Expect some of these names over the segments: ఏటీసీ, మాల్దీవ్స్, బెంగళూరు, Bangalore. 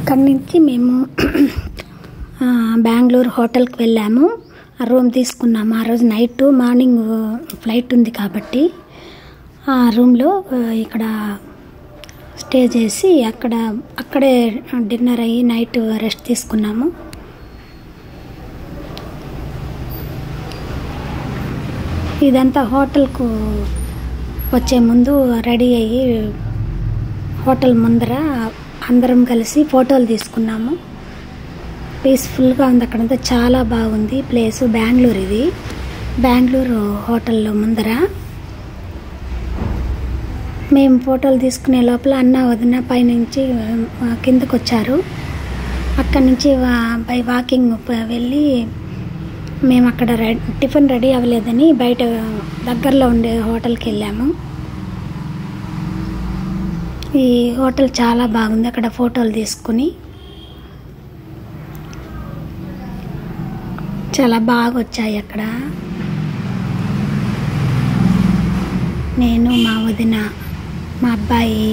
అక్కడి నుంచి మేము బెంగళూరు హోటల్కి వెళ్ళాము, రూమ్ తీసుకున్నాము. ఆ రోజు నైట్, మార్నింగ్ ఫ్లైట్ ఉంది కాబట్టి ఆ రూమ్లో ఇక్కడ స్టే చేసి అక్కడే డిన్నర్ అయ్యి నైట్ రెస్ట్ తీసుకున్నాము. ఇదంతా హోటల్కు వచ్చే ముందు రెడీ అయ్యి హోటల్ ముందర అందరం కలిసి ఫోటోలు తీసుకున్నాము. పీస్ఫుల్గా ఉంది అక్కడంతా, చాలా బాగుంది ప్లేసు. బెంగళూరు ఇది, బెంగళూరు హోటల్లో ముందర మేము ఫోటోలు తీసుకునే లోపల అన్న వదిన పైనుంచి కిందకు వచ్చారు. అక్కడి నుంచి బై వాకింగ్ వెళ్ళి మేము అక్కడ టిఫిన్ రెడీ అవ్వలేదని బయట దగ్గరలో ఉండే హోటల్కి వెళ్ళాము. ఈ హోటల్ చాలా బాగుంది, అక్కడ ఫోటోలు తీసుకుని చాలా బాగా వచ్చాయి. అక్కడ నేను, మా వదిన, మా అబ్బాయి,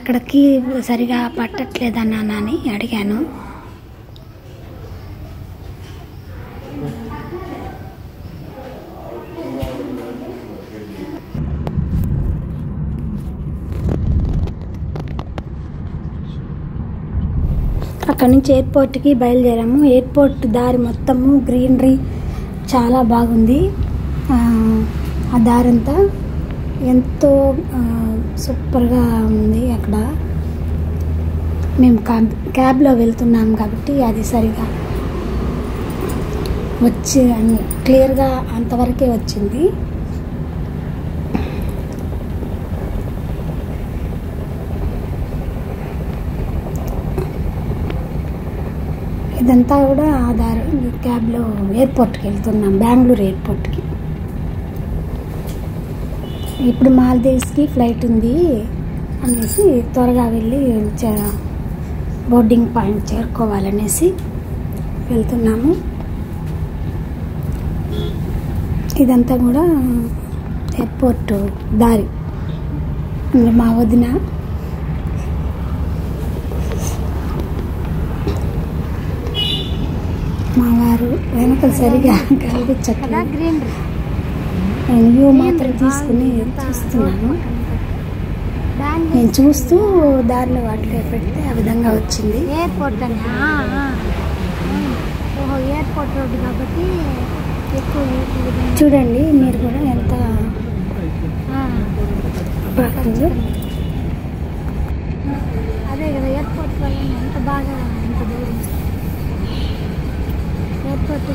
అక్కడికి సరిగా పట్టట్లేదా నాన్న అని అడిగాను. అక్కడి నుంచి ఎయిర్పోర్ట్కి బయలుదేరాము. ఎయిర్పోర్ట్ దారి మొత్తము గ్రీనరీ చాలా బాగుంది. ఆ దారంతా ఎంతో సూపర్గా ఉంది. అక్కడ మేము క్యాబ్లో వెళ్తున్నాం కాబట్టి అది సరిగా వచ్చి క్లియర్గా అంతవరకే వచ్చింది. ఇదంతా కూడా ఆ దారి క్యాబ్లో ఎయిర్పోర్ట్కి వెళ్తున్నాం, బెంగళూరు ఎయిర్పోర్ట్కి. ఇప్పుడు మాల్దీవ్స్కి ఫ్లైట్ ఉంది అనేసి త్వరగా వెళ్ళి బోర్డింగ్ పాయింట్ చేరుకోవాలనేసి వెళ్తున్నాము. ఇదంతా కూడా ఎయిర్పోర్ట్ దారి. మా వదిన మా వారు వెనక సరిగా కనిపించట్లేదు, వ్యూ మాత్రం తీసుకుని చూస్తున్నాను. నేను చూస్తూ దారిలో వాటిలో పెడితే ఆ విధంగా వచ్చింది. ఎయిర్పోర్ట్ అని ఎయిర్పోర్ట్ రోడ్డు కాబట్టి చూడండి మీరు కూడా ఎంత బాగుందో. అదే కదా ఎయిర్పోర్ట్ వల్ల ఎంత బాగా ఉంటుంది. ఎయిర్పోర్ట్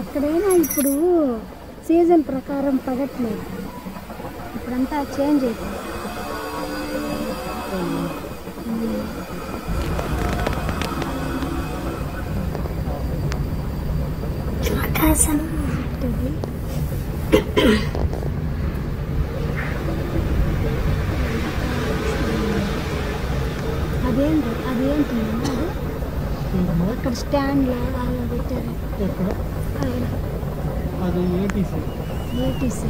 ఎక్కడైనా ఇప్పుడు సీజన్ ప్రకారం పడట్లేదు, ఇప్పుడంతా చేంజ్ అవుతుంది. ఆకాశం అదేంటి అక్కడ స్టాండ్ లాగా పెట్టారు. అది ఏటీసీ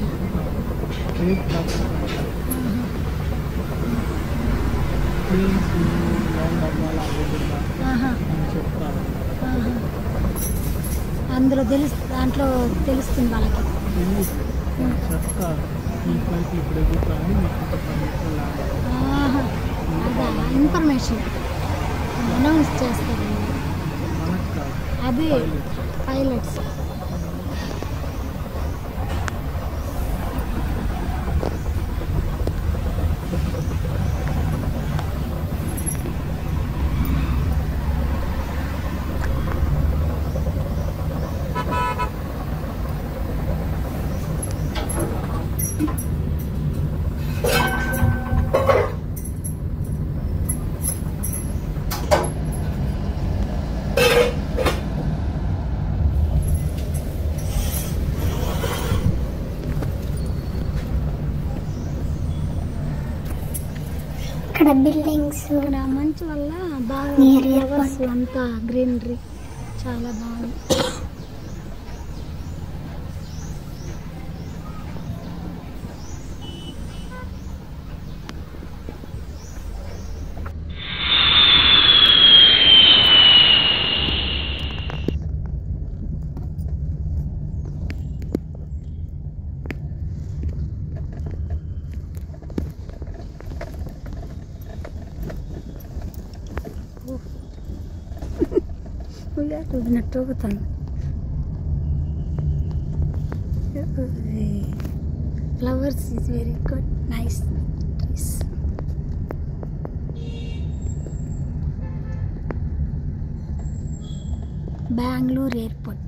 అందులో దాంట్లో తెలుస్తుంది వాళ్ళకి. ఇన్ఫర్మేషన్ అనౌన్స్ చేస్తారు అదే పైలట్స్. బిల్డింగ్స్ మంచి వల్ల బాగా అంతా గ్రీనరీ చాలా బాగుంది. Flowers is very good, nice trees. Bangalore Airport.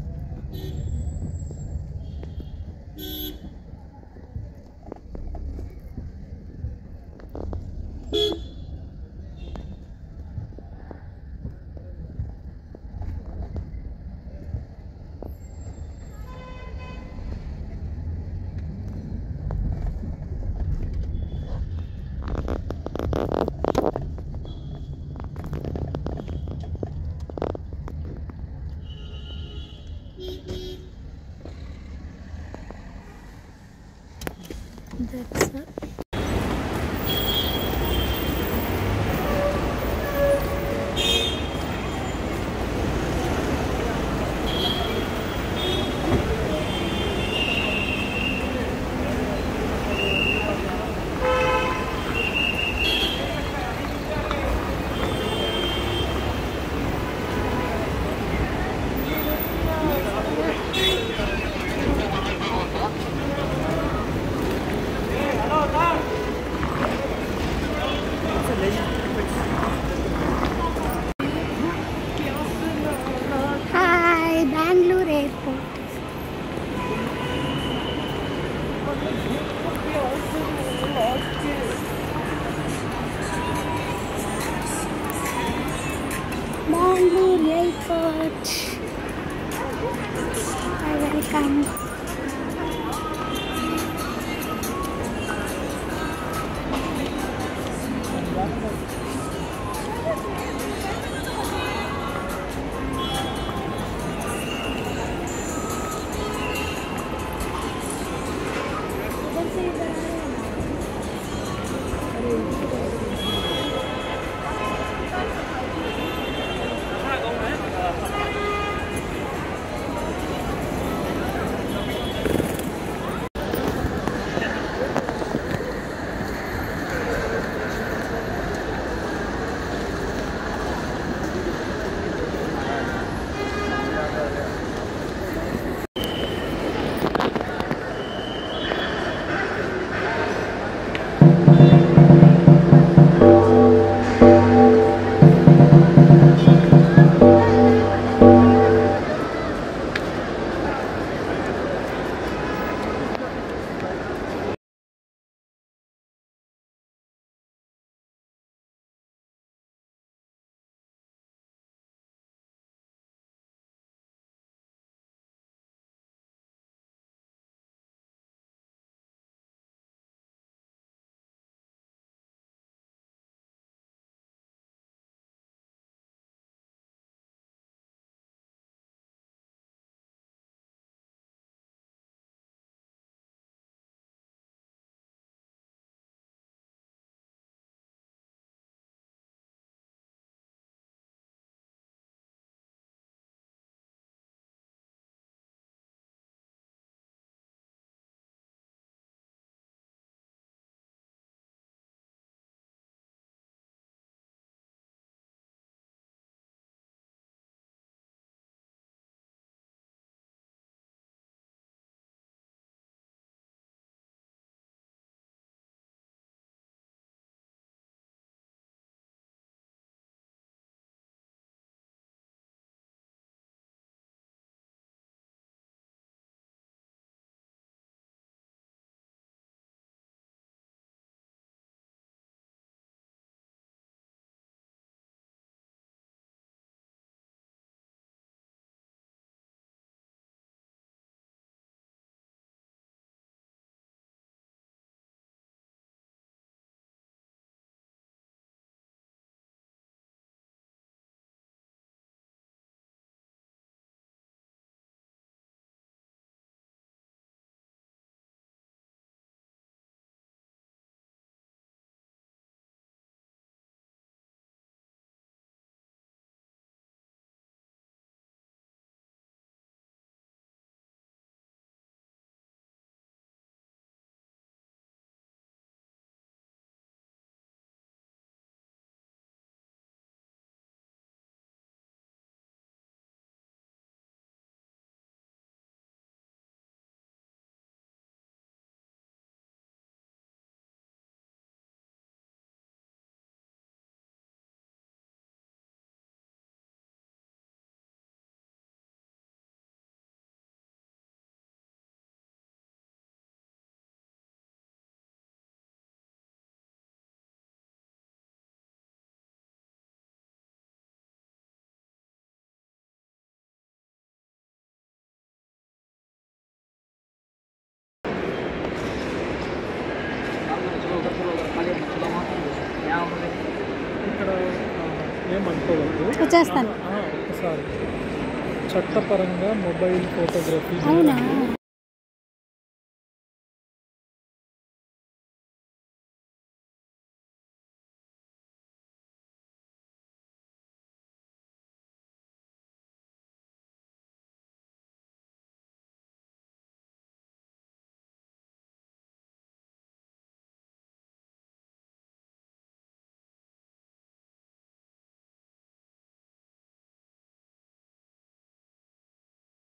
చట్టపరంగా మొబైల్ ఫోటోగ్రఫీ